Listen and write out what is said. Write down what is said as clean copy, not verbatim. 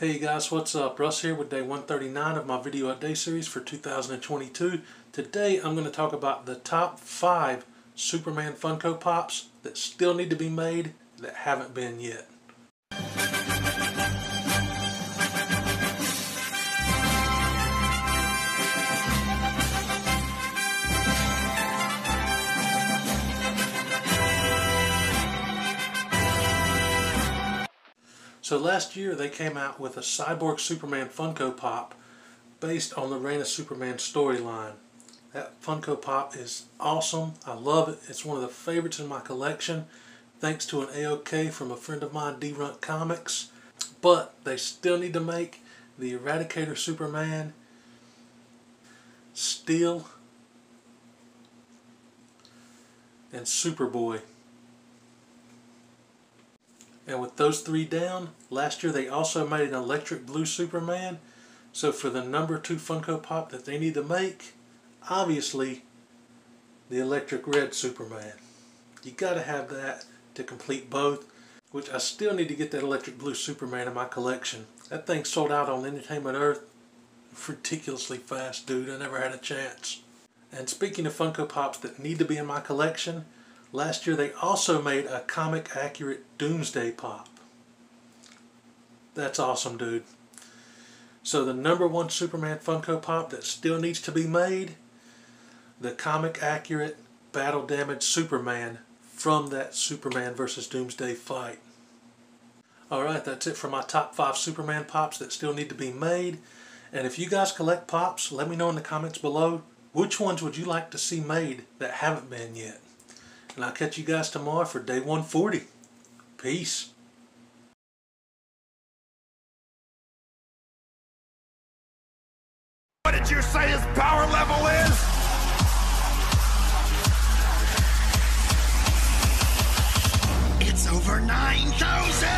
Hey guys, what's up? Russ here with day 139 of my video update series for 2022. Today I'm going to talk about the top 5 Superman Funko Pops that still need to be made that haven't been yet. So last year they came out with a Cyborg Superman Funko Pop based on the Reign of Superman storyline. That Funko Pop is awesome. I love it. It's one of the favorites in my collection thanks to an AOK from a friend of mine, D-Runt Comics. But they still need to make the Eradicator Superman, Steel, and Superboy. And with those three down, last year they also made an Electric Blue Superman. So for the number 2 Funko Pop that they need to make, obviously, the Electric Red Superman. You gotta have that to complete both, which I still need to get that Electric Blue Superman in my collection. That thing sold out on Entertainment Earth ridiculously fast, dude. I never had a chance. And speaking of Funko Pops that need to be in my collection, last year they also made a comic accurate Doomsday Pop. That's awesome, dude. So the number 1 Superman Funko Pop that still needs to be made, the comic accurate Battle Damage Superman from that Superman vs. Doomsday fight. Alright, that's it for my top 5 Superman Pops that still need to be made. And if you guys collect Pops, let me know in the comments below which ones would you like to see made that haven't been yet. And I'll catch you guys tomorrow for day 140. Peace. What did you say his power level is? It's over 9,000!